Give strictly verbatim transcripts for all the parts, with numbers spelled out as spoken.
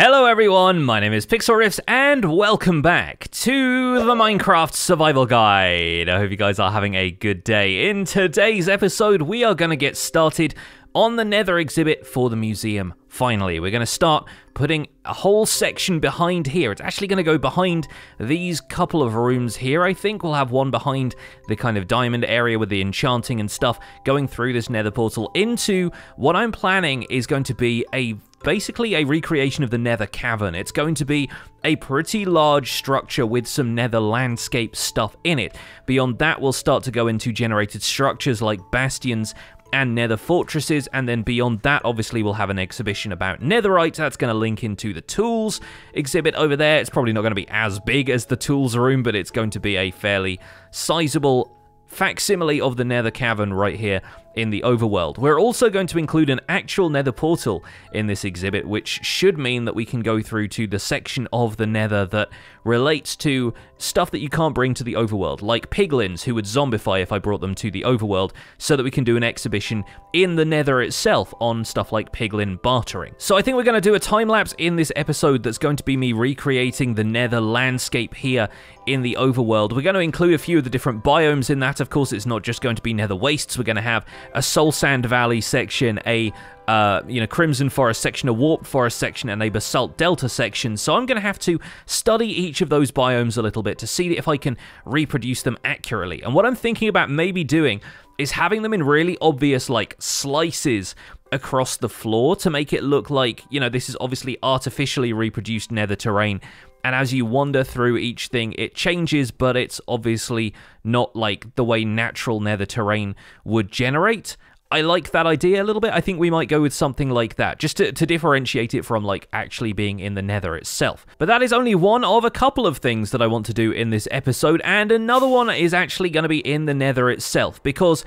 Hello everyone, my name is Pixlriffs and welcome back to the Minecraft Survival Guide. I hope you guys are having a good day. In today's episode, we are going to get started on the Nether exhibit for the museum. Finally, we're going to start putting a whole section behind here. It's actually going to go behind these couple of rooms here, I think. We'll have one behind the kind of diamond area with the enchanting and stuff, going through this Nether portal into what I'm planning is going to be a basically a recreation of the Nether cavern. It's going to be a pretty large structure with some Nether landscape stuff in it. Beyond that, we'll start to go into generated structures like bastions and Nether fortresses, and then beyond that, obviously, we'll have an exhibition about netherite. That's going to link into the tools exhibit over there. It's probably not going to be as big as the tools room, but it's going to be a fairly sizable facsimile of the Nether cavern right here in the overworld. We're also going to include an actual Nether portal in this exhibit, which should mean that we can go through to the section of the Nether that relates to stuff that you can't bring to the overworld, like piglins who would zombify if I brought them to the overworld, so that we can do an exhibition in the Nether itself on stuff like piglin bartering. So I think we're going to do a time lapse in this episode that's going to be me recreating the Nether landscape here in the overworld. We're going to include a few of the different biomes in that. Of course, it's not just going to be Nether wastes. We're going to have a Soul Sand Valley section, a uh, you know, Crimson Forest section, a Warped Forest section, and a Basalt Delta section. So I'm going to have to study each of those biomes a little bit to see if I can reproduce them accurately. And what I'm thinking about maybe doing is having them in really obvious, like, slices across the floor to make it look like, you know, this is obviously artificially reproduced Nether terrain. And as you wander through each thing, it changes, but it's obviously not like the way natural Nether terrain would generate. I like that idea a little bit. I think we might go with something like that, just to, to differentiate it from, like, actually being in the Nether itself. But that is only one of a couple of things that I want to do in this episode, and another one is actually going to be in the Nether itself, because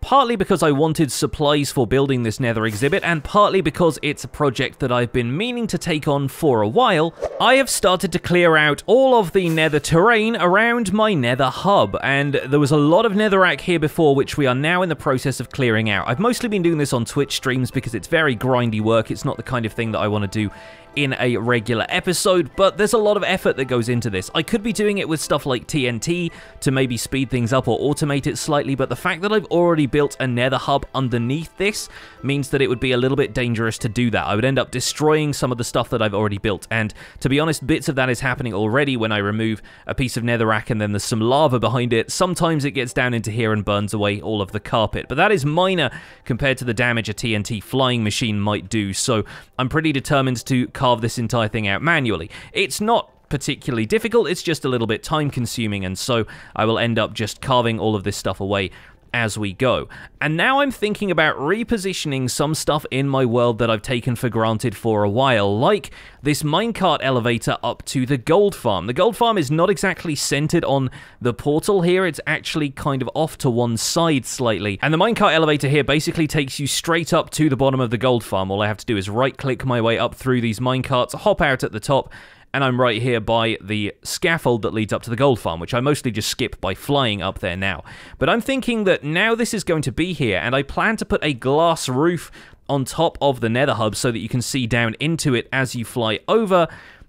partly because I wanted supplies for building this Nether exhibit, and partly because it's a project that I've been meaning to take on for a while, I have started to clear out all of the Nether terrain around my Nether hub, and there was a lot of netherrack here before, which we are now in the process of clearing out. I've mostly been doing this on Twitch streams because it's very grindy work. It's not the kind of thing that I want to do in a regular episode, but there's a lot of effort that goes into this. I could be doing it with stuff like T N T to maybe speed things up or automate it slightly, but the fact that I've already built a Nether hub underneath this means that it would be a little bit dangerous to do that. I would end up destroying some of the stuff that I've already built, and to be honest, bits of that is happening already when I remove a piece of netherrack and then there's some lava behind it. Sometimes it gets down into here and burns away all of the carpet, but that is minor compared to the damage a T N T flying machine might do, so I'm pretty determined to carve this entire thing out manually. It's not particularly difficult, it's just a little bit time consuming, and so I will end up just carving all of this stuff away as we go. And now I'm thinking about repositioning some stuff in my world that I've taken for granted for a while, like this minecart elevator up to the gold farm. The gold farm is not exactly centered on the portal here, it's actually kind of off to one side slightly. And the minecart elevator here basically takes you straight up to the bottom of the gold farm. All I have to do is right-click my way up through these minecarts, hop out at the top, and I'm right here by the scaffold that leads up to the gold farm, which I mostly just skip by flying up there now. But I'm thinking that now this is going to be here, and I plan to put a glass roof on top of the Nether hub so that you can see down into it as you fly over.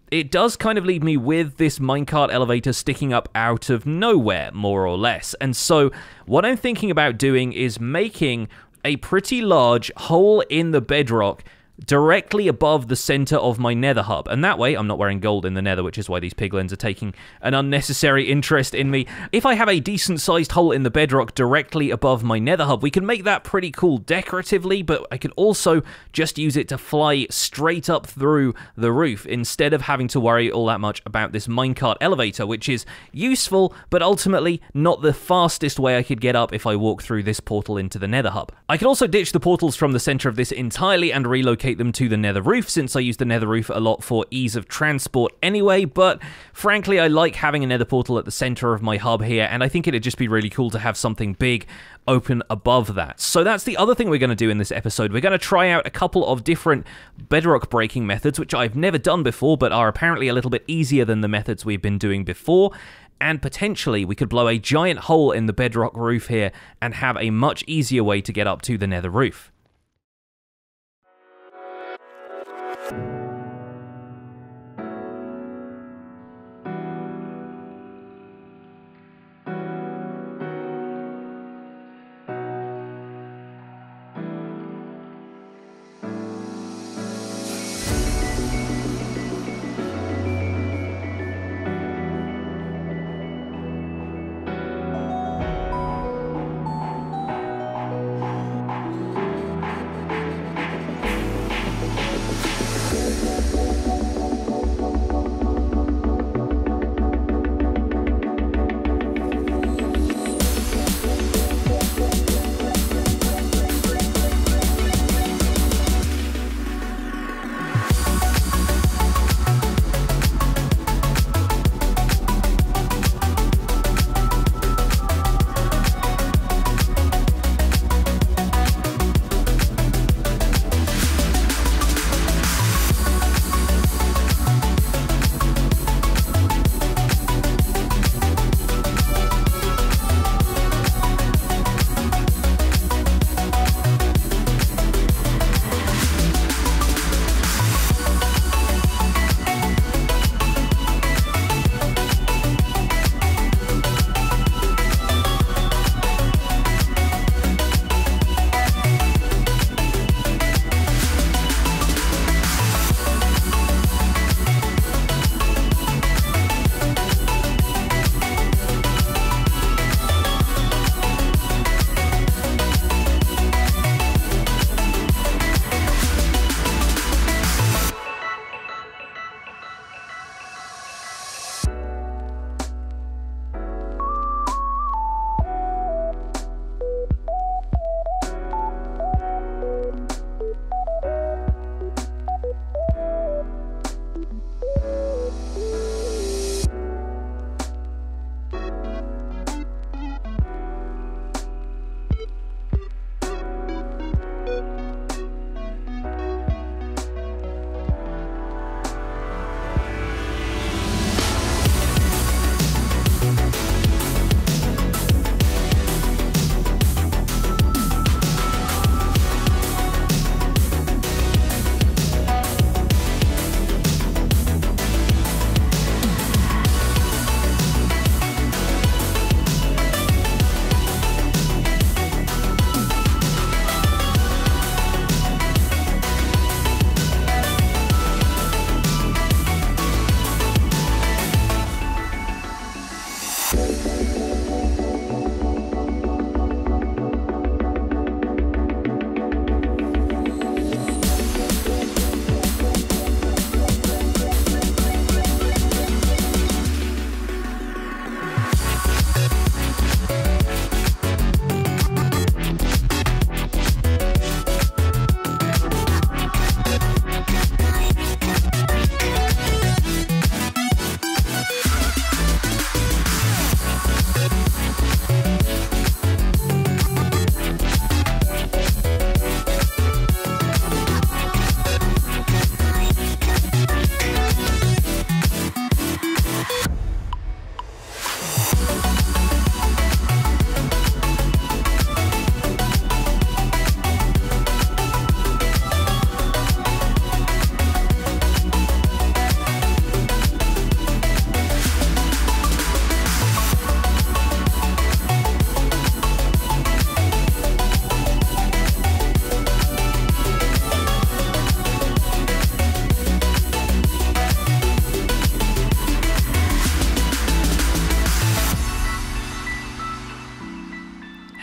It does kind of leave me with this minecart elevator sticking up out of nowhere, more or less. And so what I'm thinking about doing is making a pretty large hole in the bedrock directly above the center of my Nether hub, and that way I'm not wearing gold in the Nether, which is why these piglins are taking an unnecessary interest in me. If I have a decent sized hole in the bedrock directly above my Nether hub, we can make that pretty cool decoratively, but I could also just use it to fly straight up through the roof instead of having to worry all that much about this minecart elevator, which is useful but ultimately not the fastest way I could get up if I walk through this portal into the Nether hub. I could also ditch the portals from the center of this entirely and relocate them to the Nether roof, since I use the Nether roof a lot for ease of transport anyway, but frankly I like having a Nether portal at the center of my hub here, and I think it'd just be really cool to have something big open above that. So that's the other thing we're going to do in this episode. We're going to try out a couple of different bedrock breaking methods, which I've never done before, but are apparently a little bit easier than the methods we've been doing before. And potentially, we could blow a giant hole in the bedrock roof here and have a much easier way to get up to the Nether roof.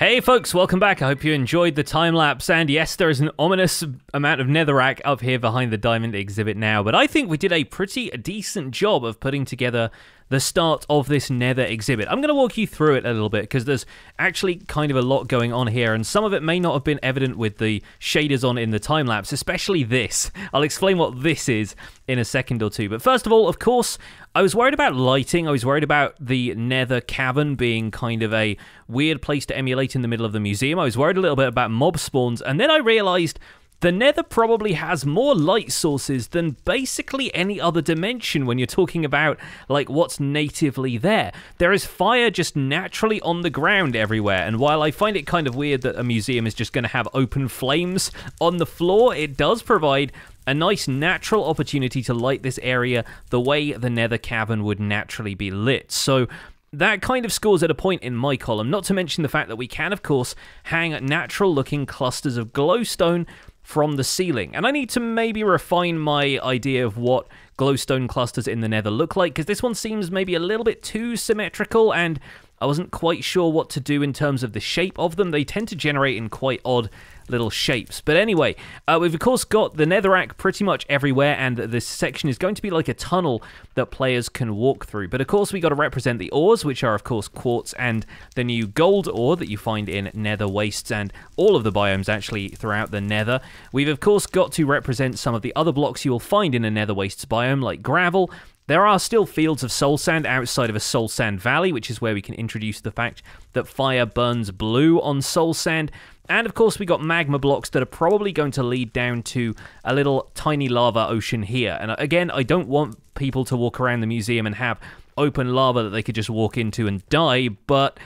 Hey folks, welcome back. I hope you enjoyed the time lapse, and yes, there is an ominous amount of netherrack up here behind the diamond exhibit now, but I think we did a pretty decent job of putting together the start of this nether exhibit. I'm going to walk you through it a little bit because there's actually kind of a lot going on here, and some of it may not have been evident with the shaders on in the time lapse, especially this. I'll explain what this is in a second or two, but first of all, of course, I was worried about lighting. I was worried about the nether cavern being kind of a weird place to emulate in the middle of the museum. I was worried a little bit about mob spawns, and then I realized the nether probably has more light sources than basically any other dimension when you're talking about like what's natively there. There is fire just naturally on the ground everywhere, and while I find it kind of weird that a museum is just going to have open flames on the floor, it does provide a nice natural opportunity to light this area the way the nether cavern would naturally be lit. So that kind of scores at a point in my column, not to mention the fact that we can, of course, hang natural looking clusters of glowstone from the ceiling. And I need to maybe refine my idea of what glowstone clusters in the nether look like, because this one seems maybe a little bit too symmetrical, and I wasn't quite sure what to do in terms of the shape of them. They tend to generate in quite odd little shapes. But anyway, uh, we've of course got the netherrack pretty much everywhere, and this section is going to be like a tunnel that players can walk through. But of course we got to represent the ores, which are of course quartz and the new gold ore that you find in nether wastes and all of the biomes actually throughout the nether. We've of course got to represent some of the other blocks you will find in a nether wastes biome, like gravel. There are still fields of soul sand outside of a soul sand valley, which is where we can introduce the fact that fire burns blue on soul sand. And of course we got magma blocks that are probably going to lead down to a little tiny lava ocean here. And again, I don't want people to walk around the museum and have open lava that they could just walk into and die, but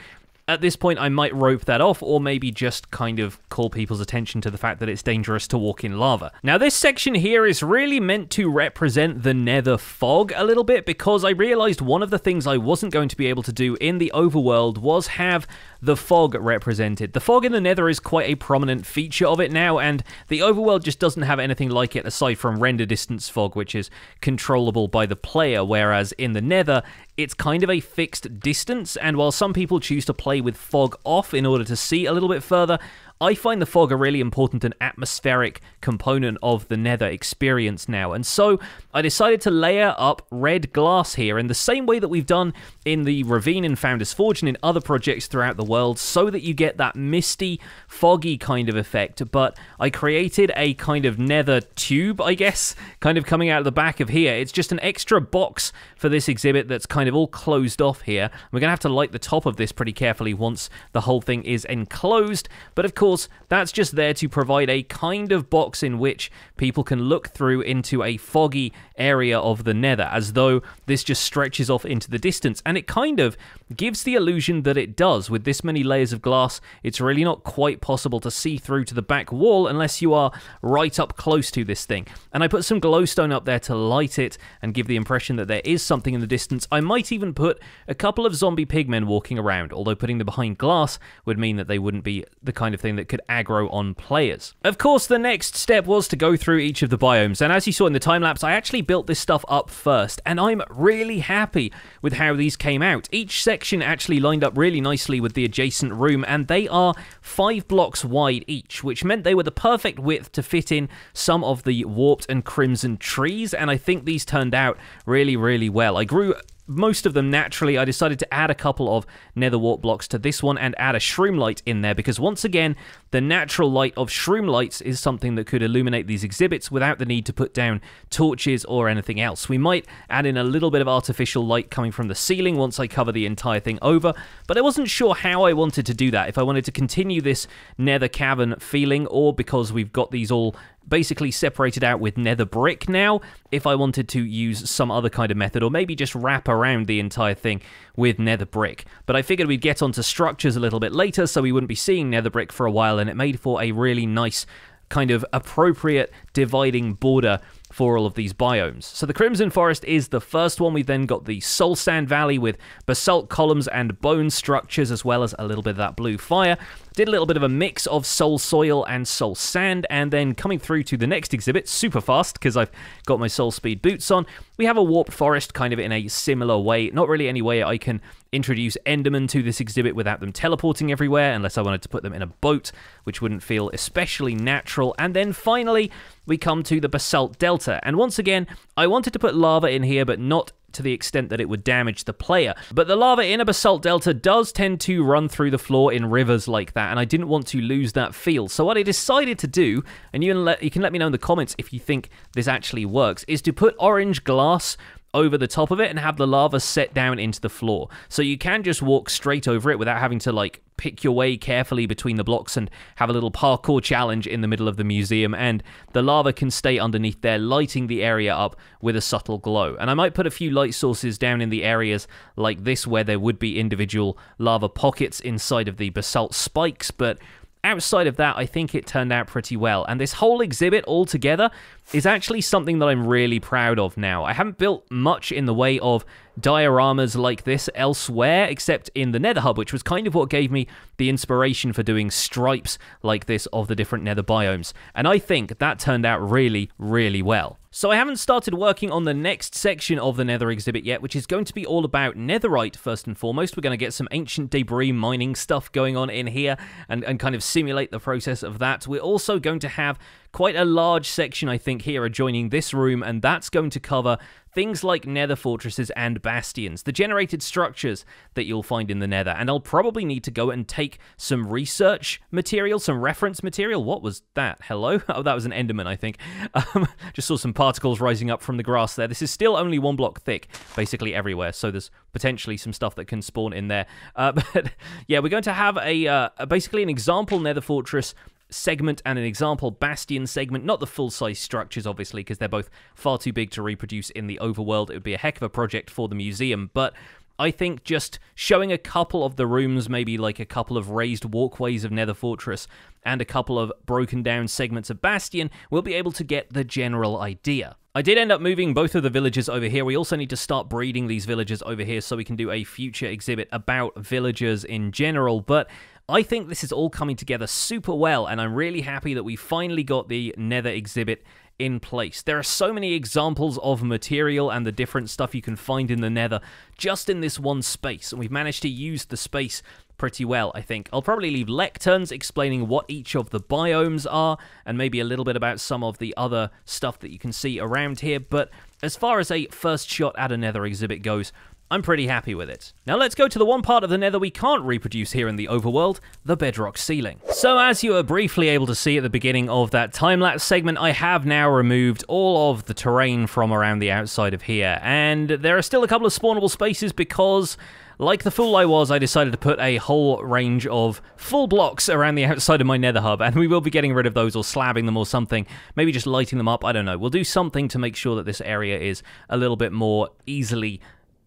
at this point I might rope that off, or maybe just kind of call people's attention to the fact that it's dangerous to walk in lava. Now this section here is really meant to represent the nether fog a little bit, because I realized one of the things I wasn't going to be able to do in the overworld was have the fog represented. The fog in the nether is quite a prominent feature of it now, and the overworld just doesn't have anything like it aside from render distance fog, which is controllable by the player, whereas in the nether it's kind of a fixed distance, and while some people choose to play with fog off in order to see a little bit further, I find the fog a really important and atmospheric component of the nether experience now. And so I decided to layer up red glass here in the same way that we've done in the ravine in Founder's Forge and in other projects throughout the world, so that you get that misty, foggy kind of effect. But I created a kind of nether tube, I guess, kind of coming out of the back of here. It's just an extra box for this exhibit that's kind of all closed off here. We're going to have to light the top of this pretty carefully once the whole thing is enclosed. But of course, course, that's just there to provide a kind of box in which people can look through into a foggy area of the nether, as though this just stretches off into the distance, and it kind of gives the illusion that it does. With this many layers of glass, it's really not quite possible to see through to the back wall unless you are right up close to this thing. And I put some glowstone up there to light it and give the impression that there is something in the distance. I might even put a couple of zombie pigmen walking around, although putting them behind glass would mean that they wouldn't be the kind of thing that could aggro on players. Of course, the next step was to go through each of the biomes, and as you saw in the time-lapse, I actually built this stuff up first, and I'm really happy with how these came out. Each section actually lined up really nicely with the adjacent room, and they are five blocks wide each, which meant they were the perfect width to fit in some of the warped and crimson trees, and I think these turned out really, really well. I grew most of them naturally. I decided to add a couple of nether warp blocks to this one and add a shroom light in there, because once again, the natural light of shroom lights is something that could illuminate these exhibits without the need to put down torches or anything else. We might add in a little bit of artificial light coming from the ceiling once I cover the entire thing over, but I wasn't sure how I wanted to do that, if I wanted to continue this nether cavern feeling, or because we've got these all basically separated out with nether brick now, if I wanted to use some other kind of method, or maybe just wrap around the entire thing with nether brick. But I figured we'd get onto structures a little bit later, so we wouldn't be seeing nether brick for a while, and it made for a really nice kind of appropriate dividing border for all of these biomes. So the Crimson Forest is the first one. We've then got the Soul Sand Valley with basalt columns and bone structures, as well as a little bit of that blue fire. Did a little bit of a mix of soul soil and soul sand, and then coming through to the next exhibit, super fast, because I've got my soul speed boots on, we have a warped forest kind of in a similar way. Not really any way I can introduce Endermen to this exhibit without them teleporting everywhere, unless I wanted to put them in a boat, which wouldn't feel especially natural. And then finally, we come to the Basalt Delta. And once again, I wanted to put lava in here, but not to the extent that it would damage the player. But the lava in a basalt delta does tend to run through the floor in rivers like that, and I didn't want to lose that feel. So what I decided to do, and you can let, you can let me know in the comments if you think this actually works, is to put orange glass over the top of it and have the lava set down into the floor. So you can just walk straight over it without having to, like, pick your way carefully between the blocks and have a little parkour challenge in the middle of the museum, and the lava can stay underneath there, lighting the area up with a subtle glow. And I might put a few light sources down in the areas like this where there would be individual lava pockets inside of the basalt spikes, but outside of that, I think it turned out pretty well. And this whole exhibit altogether is actually something that I'm really proud of now. I haven't built much in the way of dioramas like this elsewhere, except in the Nether Hub, which was kind of what gave me the inspiration for doing stripes like this of the different Nether biomes. And I think that turned out really, really well. So I haven't started working on the next section of the Nether exhibit yet, which is going to be all about netherite first and foremost. We're going to get some ancient debris mining stuff going on in here and, and kind of simulate the process of that. We're also going to have quite a large section, I think, here adjoining this room, and that's going to cover things like nether fortresses and bastions, the generated structures that you'll find in the Nether. And I'll probably need to go and take some research material, some reference material. What was that? Hello? Oh, that was an Enderman, I think. Um, just saw some particles rising up from the grass there. This is still only one block thick, basically everywhere, so there's potentially some stuff that can spawn in there. Uh, but yeah, we're going to have a uh, basically an example nether fortress segment and an example bastion segment, not the full-size structures obviously, because they're both far too big to reproduce in the overworld. It would be a heck of a project for the museum, but I think just showing a couple of the rooms, maybe like a couple of raised walkways of Nether Fortress and a couple of broken down segments of Bastion, we'll be able to get the general idea. I did end up moving both of the villagers over here. We also need to start breeding these villagers over here so we can do a future exhibit about villagers in general, but I think this is all coming together super well, and I'm really happy that we finally got the Nether exhibit in place. There are so many examples of material and the different stuff you can find in the Nether just in this one space, and we've managed to use the space pretty well, I think. I'll probably leave lecterns explaining what each of the biomes are, and maybe a little bit about some of the other stuff that you can see around here, but as far as a first shot at a Nether exhibit goes, I'm pretty happy with it. Now let's go to the one part of the Nether we can't reproduce here in the overworld, the bedrock ceiling. So as you were briefly able to see at the beginning of that time-lapse segment, I have now removed all of the terrain from around the outside of here, and there are still a couple of spawnable spaces because, like the fool I was, I decided to put a whole range of full blocks around the outside of my Nether Hub, and we will be getting rid of those or slabbing them or something, maybe just lighting them up, I don't know. We'll do something to make sure that this area is a little bit more easily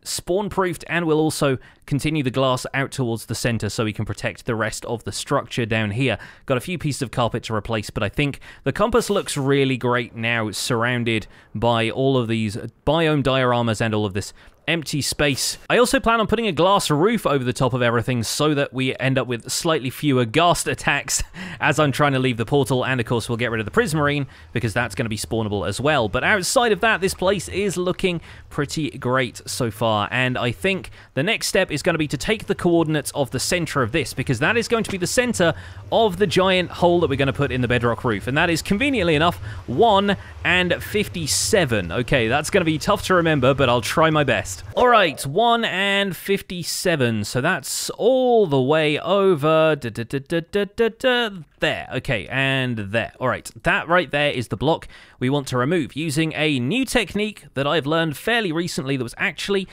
spawn-proofed, and we'll also continue the glass out towards the center so we can protect the rest of the structure down here. Got a few pieces of carpet to replace, but I think the compass looks really great now, surrounded by all of these biome dioramas and all of this empty space. I also plan on putting a glass roof over the top of everything so that we end up with slightly fewer ghast attacks as I'm trying to leave the portal, and of course we'll get rid of the prismarine because that's going to be spawnable as well. But outside of that, this place is looking pretty great so far, and I think the next step is going to be to take the coordinates of the center of this, because that is going to be the center of the giant hole that we're going to put in the bedrock roof, and that is conveniently enough one and fifty-seven. Okay, that's going to be tough to remember, but I'll try my best. Alright, one and fifty-seven, so that's all the way over, da, da, da, da, da, da, da, there, okay, and there. Alright, that right there is the block we want to remove using a new technique that I've learned fairly recently that was actually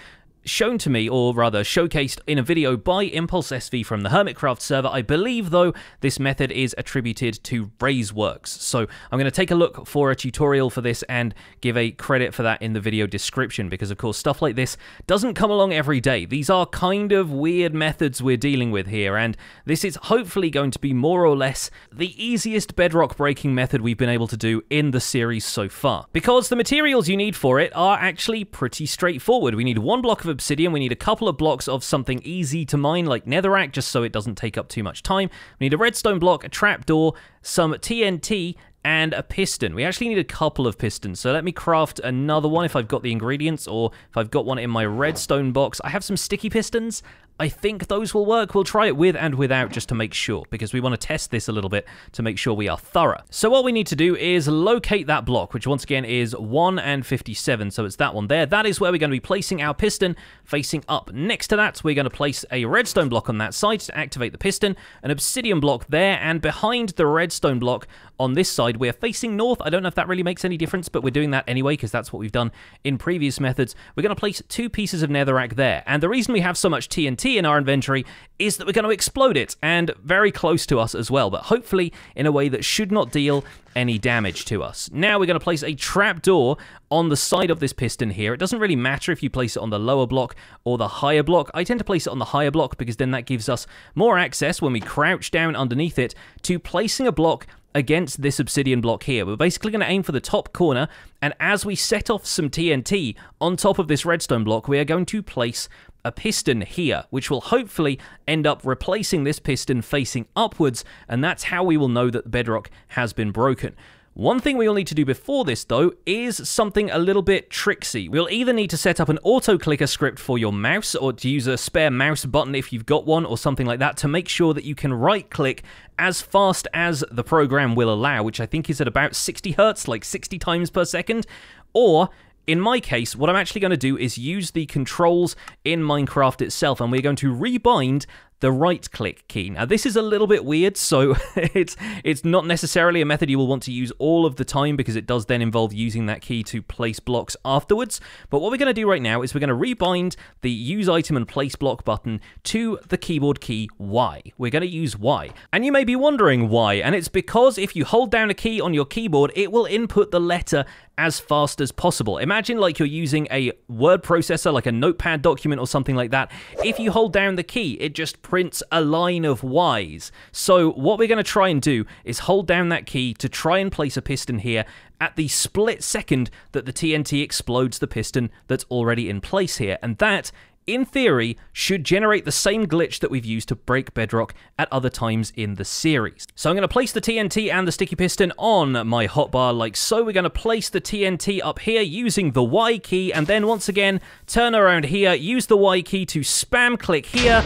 shown to me, or rather showcased in a video by Impulse S V from the Hermitcraft server. I believe, though, this method is attributed to Ray's Works. So I'm going to take a look for a tutorial for this and give a credit for that in the video description, because, of course, stuff like this doesn't come along every day. These are kind of weird methods we're dealing with here, and this is hopefully going to be more or less the easiest bedrock breaking method we've been able to do in the series so far, because the materials you need for it are actually pretty straightforward. We need one block of obsidian, we need a couple of blocks of something easy to mine like netherrack, just so it doesn't take up too much time. We need a redstone block, a trapdoor, some T N T, and a piston. We actually need a couple of pistons, so let me craft another one if I've got the ingredients, or if I've got one in my redstone box. I have some sticky pistons. I think those will work. We'll try it with and without just to make sure, because we want to test this a little bit to make sure we are thorough. So what we need to do is locate that block, which once again is one and fifty-seven, so it's that one there. That is where we're going to be placing our piston facing up. Next to that, we're going to place a redstone block on that side to activate the piston, an obsidian block there, and behind the redstone block on this side, we're facing north. I don't know if that really makes any difference, but we're doing that anyway because that's what we've done in previous methods. We're going to place two pieces of netherrack there, and the reason we have so much T N T in our inventory is that we're going to explode it, and very close to us as well, but hopefully in a way that should not deal any damage to us. Now we're going to place a trapdoor on the side of this piston here. It doesn't really matter if you place it on the lower block or the higher block. I tend to place it on the higher block because then that gives us more access when we crouch down underneath it to placing a block against this obsidian block here. We're basically going to aim for the top corner, and as we set off some T N T on top of this redstone block, we are going to place a piston here, which will hopefully end up replacing this piston facing upwards, and that's how we will know that the bedrock has been broken. One thing we will need to do before this, though, is something a little bit tricksy. We'll either need to set up an auto-clicker script for your mouse, or to use a spare mouse button if you've got one, or something like that, to make sure that you can right-click as fast as the program will allow, which I think is at about sixty hertz, like sixty times per second, or... in my case, what I'm actually going to do is use the controls in Minecraft itself, and we're going to rebind the right-click key. Now, this is a little bit weird, so it's it's not necessarily a method you will want to use all of the time, because it does then involve using that key to place blocks afterwards. But what we're going to do right now is we're going to rebind the Use Item and Place Block button to the keyboard key Y. We're going to use Y. And you may be wondering why, and it's because if you hold down a key on your keyboard, it will input the letter as fast as possible. Imagine like you're using a word processor, like a notepad document or something like that. If you hold down the key, it just prints a line of Y's. So what we're going to try and do is hold down that key to try and place a piston here at the split second that the T N T explodes the piston that's already in place here. And that, in theory, should generate the same glitch that we've used to break bedrock at other times in the series. So I'm going to place the T N T and the sticky piston on my hotbar like so. We're going to place the T N T up here using the Y key, and then once again, turn around here, use the Y key to spam click here,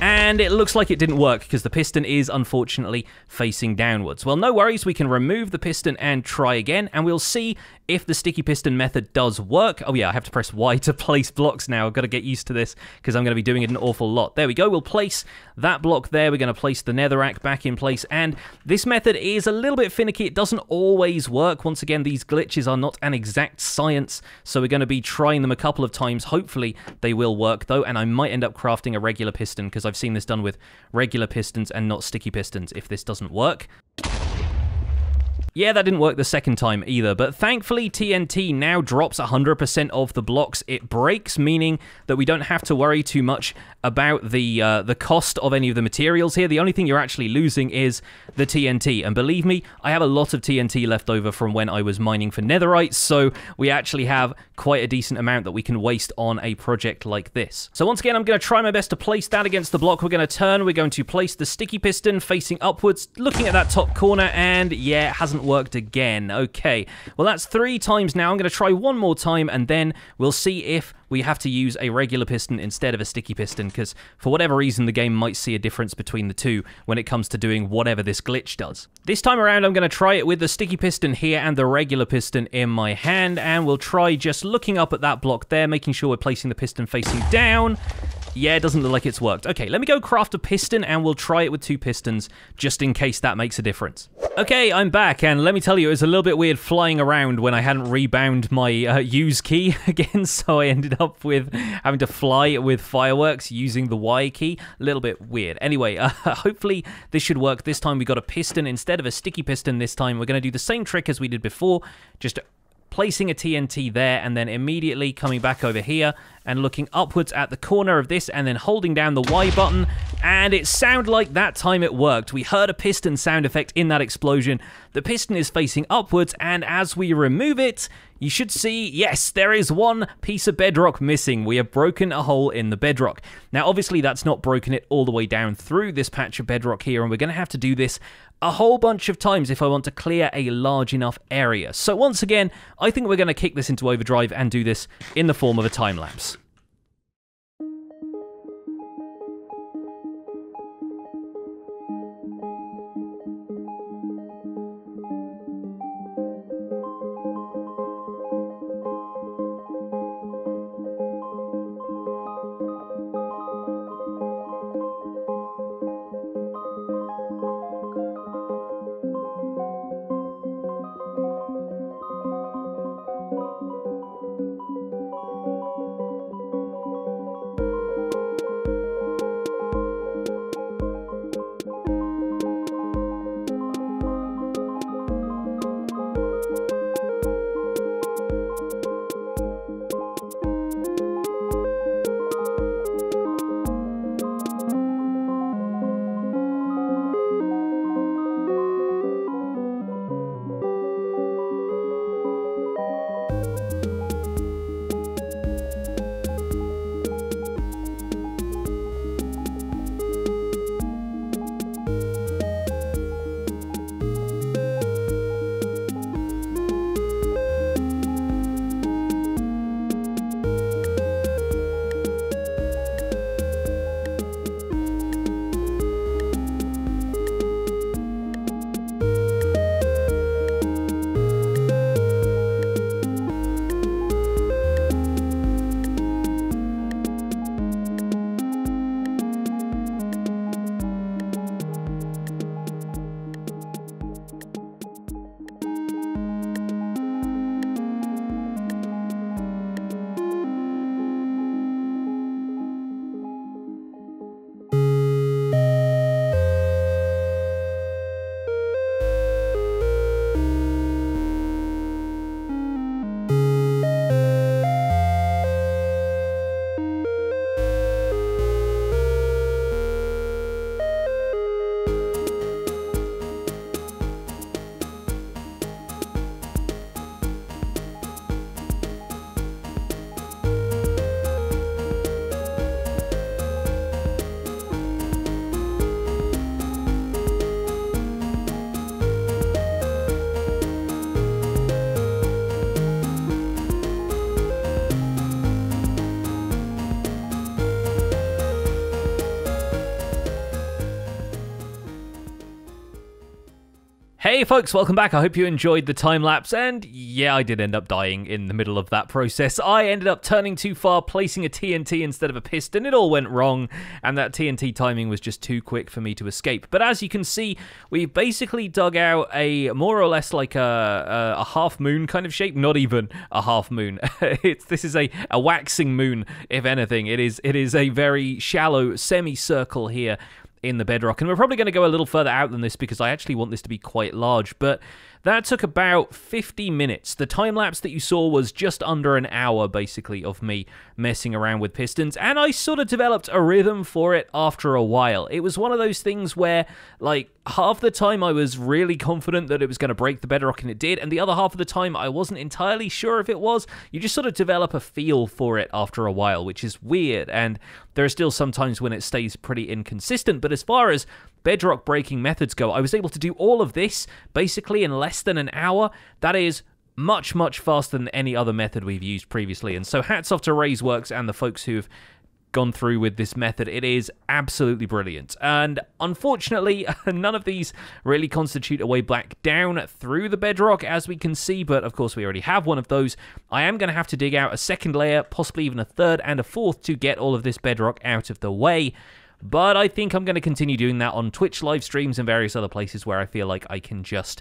and it looks like it didn't work because the piston is unfortunately facing downwards. Well, no worries, we can remove the piston and try again, and we'll see if the sticky piston method does work. Oh yeah, I have to press Y to place blocks now. I've got to get used to this because I'm going to be doing it an awful lot. There we go, we'll place that block there. We're going to place the netherrack back in place, and this method is a little bit finicky. It doesn't always work. Once again, these glitches are not an exact science, so we're going to be trying them a couple of times. Hopefully they will work though, and I might end up crafting a regular piston because I've seen this done with regular pistons and not sticky pistons if this doesn't work. Yeah, that didn't work the second time either, but thankfully T N T now drops one hundred percent of the blocks it breaks, meaning that we don't have to worry too much about the uh, the cost of any of the materials here. The only thing you're actually losing is the T N T, and believe me, I have a lot of T N T left over from when I was mining for netherite, so we actually have quite a decent amount that we can waste on a project like this. So once again, I'm going to try my best to place that against the block. We're going to turn, we're going to place the sticky piston facing upwards, looking at that top corner, and yeah, it hasn't worked again. Okay, well that's three times now. I'm going to try one more time, and then we'll see if we have to use a regular piston instead of a sticky piston, because for whatever reason the game might see a difference between the two when it comes to doing whatever this glitch does. This time around I'm going to try it with the sticky piston here and the regular piston in my hand, and we'll try just looking up at that block there, making sure we're placing the piston facing down. Yeah, it doesn't look like it's worked. Okay, let me go craft a piston and we'll try it with two pistons just in case that makes a difference. Okay, I'm back, and let me tell you, it was a little bit weird flying around when I hadn't rebound my uh, use key again, so I ended up with having to fly with fireworks using the Y key. A little bit weird. Anyway, uh, hopefully this should work. This time we got a piston instead of a sticky piston this time. We're going to do the same trick as we did before, just placing a T N T there and then immediately coming back over here and looking upwards at the corner of this and then holding down the Y button, and it sounded like that time it worked. We heard a piston sound effect in that explosion. The piston is facing upwards, and as we remove it, you should see, yes, there is one piece of bedrock missing. We have broken a hole in the bedrock. Now, obviously, that's not broken it all the way down through this patch of bedrock here, and we're going to have to do this a whole bunch of times if I want to clear a large enough area. So once again, I think we're going to kick this into overdrive and do this in the form of a time lapse. Hey folks, welcome back. I hope you enjoyed the time lapse, and yeah, I did end up dying in the middle of that process. I ended up turning too far, placing a T N T instead of a piston. It all went wrong, and that T N T timing was just too quick for me to escape. But as you can see, we basically dug out a more or less like a, a, a half moon kind of shape. Not even a half moon. It's this is a, a waxing moon, if anything. It is it is a very shallow semicircle here in the bedrock, and we're probably going to go a little further out than this because I actually want this to be quite large, but that took about fifty minutes. The time lapse that you saw was just under an hour, basically, of me messing around with pistons, and I sort of developed a rhythm for it after a while. It was one of those things where, like, half the time I was really confident that it was going to break the bedrock, and it did, and the other half of the time I wasn't entirely sure if it was. You just sort of develop a feel for it after a while, which is weird, and there are still some times when it stays pretty inconsistent, but as far as bedrock breaking methods go, I was able to do all of this basically in less than an hour. That is much, much faster than any other method we've used previously, and so hats off to Ray's Works and the folks who've gone through with this method. It is absolutely brilliant. And unfortunately, none of these really constitute a way back down through the bedrock, as we can see, but of course we already have one of those. I am going to have to dig out a second layer, possibly even a third and a fourth, to get all of this bedrock out of the way. But I think I'm going to continue doing that on Twitch live streams and various other places where I feel like I can just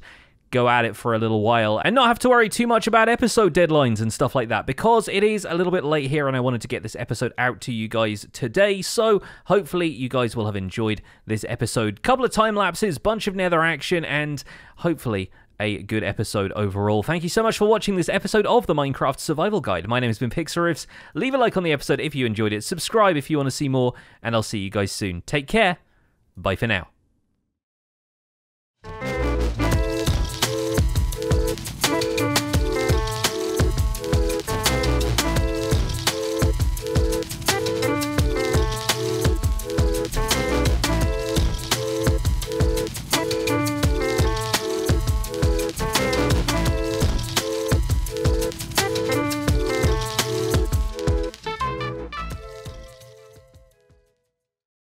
go at it for a little while and not have to worry too much about episode deadlines and stuff like that, because it is a little bit late here and I wanted to get this episode out to you guys today. So hopefully you guys will have enjoyed this episode. Couple of time lapses, bunch of nether action, and hopefully a good episode overall. Thank you so much for watching this episode of the Minecraft Survival Guide. My name has been Pixlriffs. Leave a like on the episode if you enjoyed it. Subscribe if you want to see more, and I'll see you guys soon. Take care. Bye for now.